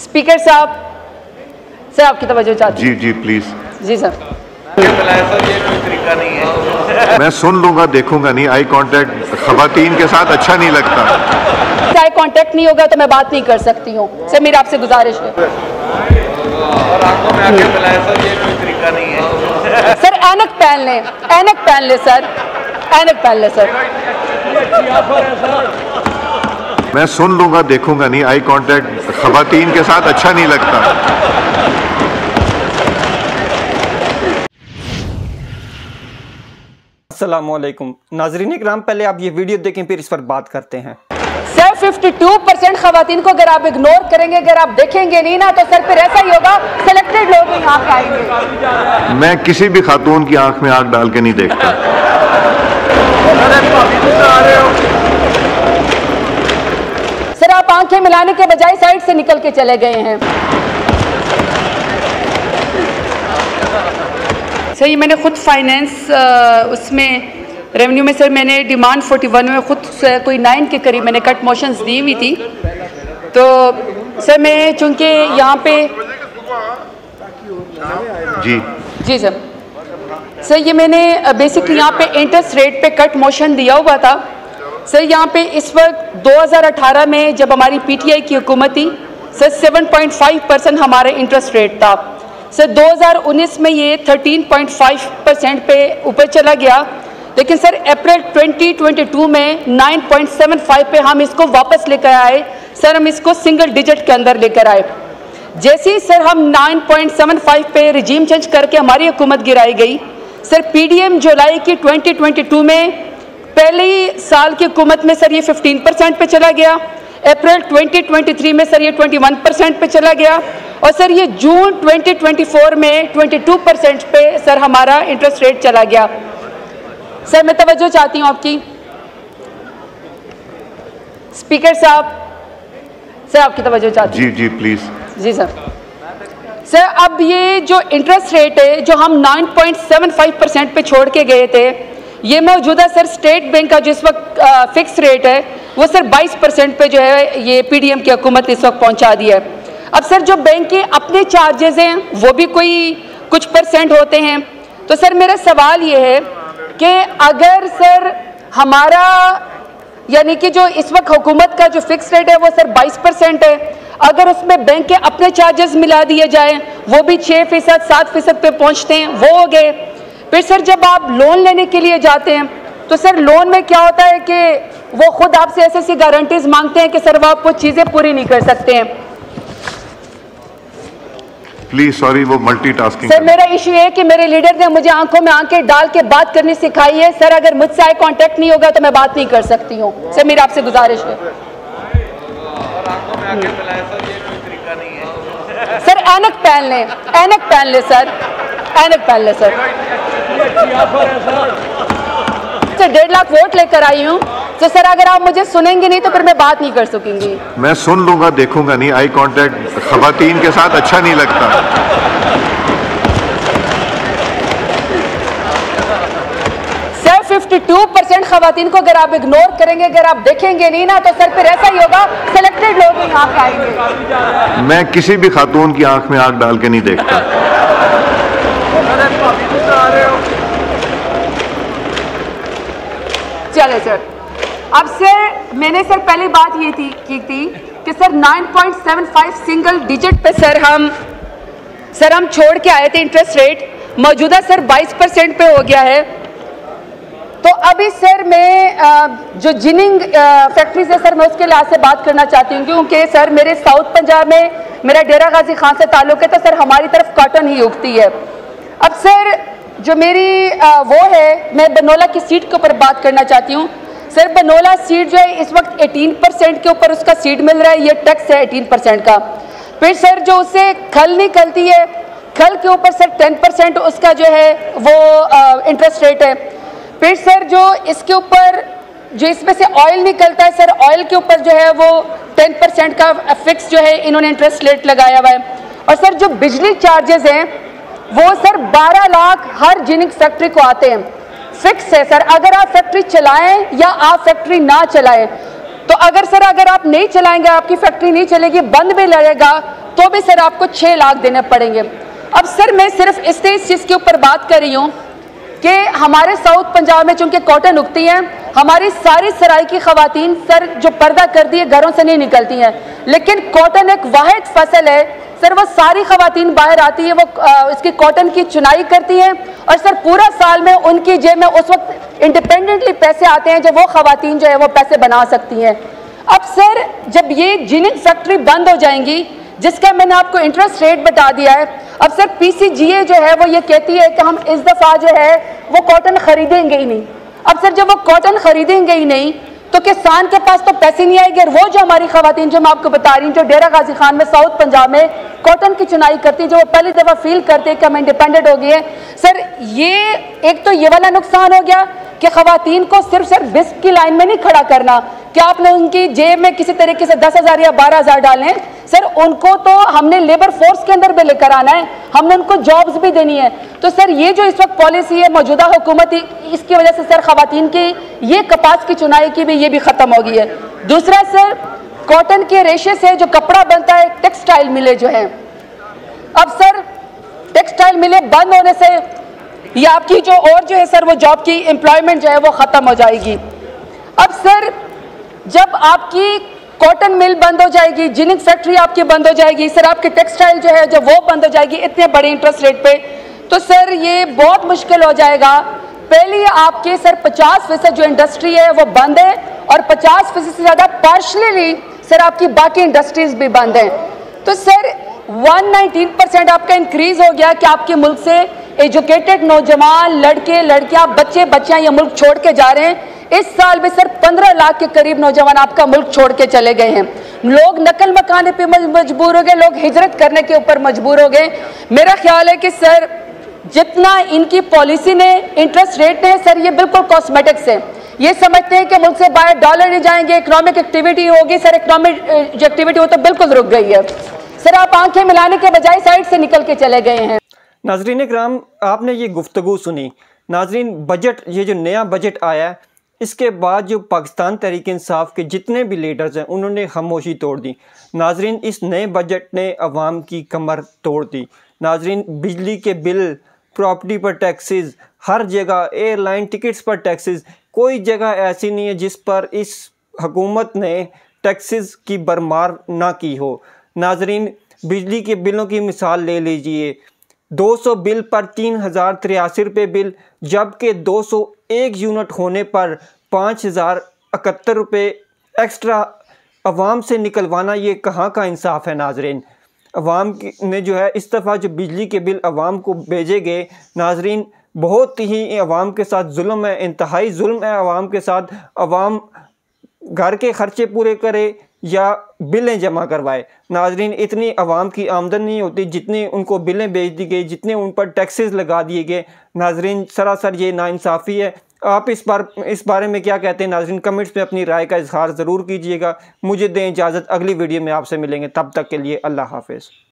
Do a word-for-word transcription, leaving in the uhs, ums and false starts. Speaker साहब, sir आपकी तवज्जो चाहते हैं। जी जी प्लीज। जी सर, ये कोई तरीका नहीं है, मैं सुन लूंगा, देखूंगा नहीं। आई कांटेक्ट खवातीन के साथ अच्छा नहीं लगता। आई कांटेक्ट नहीं होगा तो मैं बात नहीं कर सकती हूँ। सर मेरी आपसे गुजारिश है। और आंखों में आंखें मिलाएं सर, ये कोई तरीका नहीं है। सर ऐनक पहन ले, ऐनक पहन ले सर, ऐनक पहन ले सर। मैं सुन लूंगा, देखूंगा नहीं। आई कांटेक्ट खवातीन के साथ अच्छा नहीं लगता। अस्सलामुअलैकुम नाजरीन इकराम, पहले आप ये वीडियो देखें फिर इस पर बात करते हैं। सर बावन परसेंट खवातीन को अगर आप इग्नोर करेंगे, अगर आप देखेंगे नहीं ना, तो सर फिर ऐसा ही होगा, सिलेक्टेड लोग ही आंख आएंगे। मैं किसी भी खातून की आंख में आंख डाल के नहीं देखता। सर आप आंखें मिलाने के बजाय साइड से निकल के चले गए हैं। सर ये मैंने खुद फाइनेंस उसमें रेवेन्यू में सर मैंने डिमांड इकतालीस में खुद कोई नाइन के करीब मैंने कट मोशंस दी हुई थी। तो सर मैं चूंकि यहाँ पे जी जी सर सर ये मैंने बेसिकली यहाँ पे इंटरेस्ट रेट पे कट मोशन दिया हुआ था। सर यहाँ पे इस वक्त दो हज़ार अठारह में जब हमारी पीटीआई की हुकूमत थी सर सात पॉइंट पाँच परसेंट हमारा इंटरेस्ट रेट था। सर दो हज़ार उन्नीस में ये तेरह पॉइंट पाँच परसेंट पे ऊपर चला गया, लेकिन सर अप्रैल दो हज़ार बाईस में नौ पॉइंट सात पाँच पे हम इसको वापस लेकर आए। सर हम इसको सिंगल डिजिट के अंदर लेकर आए। जैसे ही सर हम नौ पॉइंट सात पाँच पे रिजीम चेंज करके हमारी हुकूमत गिराई गई। सर पीडीएम जुलाई की दो हज़ार बाईस में पहले साल की हुकूमत में सर ये पंद्रह परसेंट पे चला गया। अप्रैल दो हज़ार तेईस में सर ये इक्कीस परसेंट पे चला गया और सर ये जून दो हज़ार चौबीस में बाईस परसेंट पे सर हमारा इंटरेस्ट रेट चला गया। सर मैं तवज्जो चाहती हूँ आपकी। स्पीकर साहब, सर आपकी तवज्जो चाहती हूँ। जी जी प्लीज। जी सर सर अब ये जो इंटरेस्ट रेट है जो हम नौ पॉइंट सात पाँच परसेंट पे छोड़ के गए थे, ये मौजूदा सर स्टेट बैंक का जिस वक्त फिक्स रेट है वो सर बाईस परसेंट पे जो है ये पीडीएम की हुकूमत इस वक्त पहुंचा दी है। अब सर जो बैंक के अपने चार्जेस हैं वो भी कोई कुछ परसेंट होते हैं। तो सर मेरा सवाल ये है कि अगर सर हमारा यानी कि जो इस वक्त हुकूमत का जो फिक्स रेट है वो सर बाईस परसेंट है, अगर उसमें बैंक के अपने चार्जेस मिला दिए जाए वो भी छः फीसद सात फीसद पे पहुँचते हैं, वो हो गए। फिर सर जब आप लोन लेने के लिए जाते हैं तो सर लोन में क्या होता है कि वो खुद आपसे ऐसे ऐसी गारंटीज मांगते हैं कि सर वो आप वो चीज़ें पूरी नहीं कर सकते हैं। प्लीज सॉरी वो मल्टीटास्किंग। सर मेरा इशू है कि मेरे लीडर ने मुझे आंखों में आंखें डाल के बात करनी सिखाई है। सर अगर मुझसे आई कांटेक्ट नहीं होगा तो मैं बात नहीं कर सकती हूँ। सर मेरी आपसे गुजारिश है। और आंखों में आंखें मिलाएं सर, ये कोई तरीका नहीं है। सर ऐनक पहन ले, ऐनक पहन ले सर, ऐनक पहन ले सर। डेढ़ लाख वोट लेकर आई हूँ तो सर अगर आप मुझे सुनेंगे नहीं तो फिर मैं बात नहीं कर सकूंगी। मैं सुन लूंगा, देखूंगा नहीं। आई कांटेक्ट खवातीन के साथ अच्छा नहीं लगता। सर बावन परसेंट खवातीन को अगर आप इग्नोर करेंगे, अगर आप देखेंगे नहीं ना, तो सर फिर ऐसा ही होगा, सिलेक्टेड लोग ही आंख आएंगे। मैं किसी भी खातून की आंख में आंख डाल के नहीं देखता। चले सर, अब सर मैंने सर पहले बात ये थी की थी कि सर नौ पॉइंट सात पाँच सिंगल डिजिट पे सर हम सर हम छोड़ के आए थे। इंटरेस्ट रेट मौजूदा सर बाईस परसेंट पे हो गया है। तो अभी सर मैं जो जिनिंग फैक्ट्रीज है सर मैं उसके लिहाज से बात करना चाहती हूँ, क्योंकि सर मेरे साउथ पंजाब में मेरा डेरा गाजी खान से ताल्लुक है, तो सर हमारी तरफ कॉटन ही उगती है। अब सर जो मेरी आ, वो है, मैं बनोला की सीट के ऊपर बात करना चाहती हूँ। सर बनोला सीट जो है इस वक्त अठारह परसेंट के ऊपर उसका सीट मिल रहा है, ये टैक्स है अठारह परसेंट का। फिर सर जो उससे खल निकलती है, खल के ऊपर सर दस परसेंट उसका जो है वो इंटरेस्ट रेट है। फिर सर जो इसके ऊपर जो इसमें से ऑयल निकलता है सर ऑयल के ऊपर जो है वो दस परसेंट का फिक्स जो है इन्होंने इंटरेस्ट रेट लगाया हुआ है। और सर जो बिजली चार्जेस हैं वो सर बारह लाख हर जिनिंग फैक्ट्री को आते हैं, फिक्स है सर। अगर आप फैक्ट्री चलाएं या आप फैक्ट्री ना चलाएं तो अगर सर अगर आप नहीं चलाएंगे, आपकी फैक्ट्री नहीं चलेगी, बंद भी लगेगा, तो भी सर आपको छः लाख देने पड़ेंगे। अब सर मैं सिर्फ इसलिए इस चीज़ के ऊपर बात कर रही हूँ कि हमारे साउथ पंजाब में चूँकि कॉटन उगती है, हमारी सारी सराय की ख़वातीन सर जो पर्दा करती है घरों से नहीं निकलती हैं, लेकिन कॉटन एक वाहिद फसल है सर, वो सारी ख़वातीन बाहर आती है, वो आ, इसकी कॉटन की चुनाई करती हैं और सर पूरा साल में उनकी जेब में उस वक्त इंडिपेंडेंटली पैसे आते हैं जब वो ख़वातीन जो है वो पैसे बना सकती हैं। अब सर जब ये जिनिंग फैक्ट्री बंद हो जाएंगी, जिसका मैंने आपको इंटरेस्ट रेट बता दिया है, अब सर पीसीजीए जो है वो ये कहती है कि हम इस दफ़ा जो है वो कॉटन ख़रीदेंगे ही नहीं। अब सर जब वो कॉटन ख़रीदेंगे ही नहीं तो किसान के पास तो पैसे नहीं आएंगे। वो जो हमारी ख़वातीन जो मैं आपको बता रही हूँ जो डेरा गाजी खान में साउथ पंजाब में कॉटन की चुनाई करती है, जो वो पहली दफ़ा फील करते हैं कि हम इंडिपेंडेंट हो गए हैं, सर ये एक तो ये वाला नुकसान हो गया कि ख़वातीन को सिर्फ सर बिस्क की लाइन में नहीं खड़ा करना कि आपने उनकी जेब में किसी तरीके से दस हज़ार या बारह हज़ार डालें, सर उनको तो हमने लेबर फोर्स के अंदर भी लेकर आना है, हमने उनको जॉब्स भी देनी है। तो सर ये जो इस वक्त पॉलिसी है मौजूदा हुकूमत, इसकी वजह से सर ख़वातीन की ये कपास की चुनाई की भी ये भी ख़त्म हो गई है। दूसरा सर कॉटन के रेशे से जो कपड़ा बनता है, टेक्सटाइल मिले जो हैं, अब सर टेक्सटाइल मिले बंद होने से ये आपकी जो और जो है सर वो जॉब की एम्प्लॉयमेंट जो है वो ख़त्म हो जाएगी। अब सर जब आपकी कॉटन मिल बंद हो जाएगी, जिनिंग फैक्ट्री आपकी बंद हो जाएगी, सर आपकी टेक्सटाइल जो है जब वो बंद हो जाएगी इतने बड़े इंटरेस्ट रेट पे, तो सर ये बहुत मुश्किल हो जाएगा। पहले आपके सर पचास फीसद जो इंडस्ट्री है वो बंद है और पचास फीसद से ज़्यादा पार्शली सर आपकी बाकी इंडस्ट्रीज भी बंद हैं, तो सर एक सौ उन्नीस परसेंट आपका इंक्रीज़ हो गया कि आपके मुल्क से एजुकेटेड नौजवान लड़के लड़कियाँ बच्चे बच्चियाँ ये मुल्क छोड़ के जा रहे हैं। इस साल में सर पंद्रह लाख के करीब नौजवान आपका मुल्क छोड़ के चले गए हैं। लोग नकल मकाने पे मजबूर हो गए, लोग हिजरत करने के ऊपर मजबूर हो गए। मेरा ख्याल है कि सर जितना इनकी पॉलिसी ने इंटरेस्ट रेट ने सर ये बिल्कुल कॉस्मेटिक्स है। ये समझते हैं कि मुल्क से बाहर डॉलर नहीं जाएंगे, इकोनॉमिक एक्टिविटी होगी, सर इकोनॉमिक जो एक्टिविटी हो तो बिल्कुल रुक गई है। सर आप आंखें मिलाने के बजाय साइड से निकल के चले गए हैं। नाजरीन कराम, आपने ये गुफ्तगू सुनी। नाजरीन बजट, ये जो नया बजट आया है, इसके बाद जो पाकिस्तान तहरीक इंसाफ के जितने भी लीडर्स हैं उन्होंने खामोशी तोड़ दी। नाजरीन इस नए बजट ने अवाम की कमर तोड़ दी। नाजरीन बिजली के बिल, प्रॉपर्टी पर टैक्सेस, हर जगह एयरलाइन टिकट्स पर टैक्सेस, कोई जगह ऐसी नहीं है जिस पर इस हुकूमत ने टैक्सेस की भरमार ना की हो। नाजरीन बिजली के बिलों की मिसाल ले लीजिए, दो सौ बिल पर तीन हज़ार तिरासी रुपये बिल, जबकि दो सौ एक यूनिट होने पर पाँच हज़ार इकहत्तर रुपये एक्स्ट्रा अवाम से निकलवाना, ये कहाँ का इंसाफ है। नाजरीन अवाम ने जो है इस दफ़ा जो बिजली के बिल अवाम को भेजे गए, नाजरीन बहुत ही अवाम के साथ जुल्म है, इंतहाई जुल्म है अवाम के साथ। अवाम घर के ख़र्चे पूरे करे या बिलें जमा करवाए। नाजरीन इतनी अवाम की आमदन नहीं होती जितनी उनको बिलें भेज दी गई, जितने उन पर टैक्सेस लगा दिए गए। नाजरीन सरासर ये नाइंसाफ़ी है। आप इस बार इस बारे में क्या कहते हैं नाजरीन, कमेंट्स में अपनी राय का इजहार ज़रूर कीजिएगा। मुझे दें इजाज़त, अगली वीडियो में आपसे मिलेंगे, तब तक के लिए अल्लाह हाफिज़।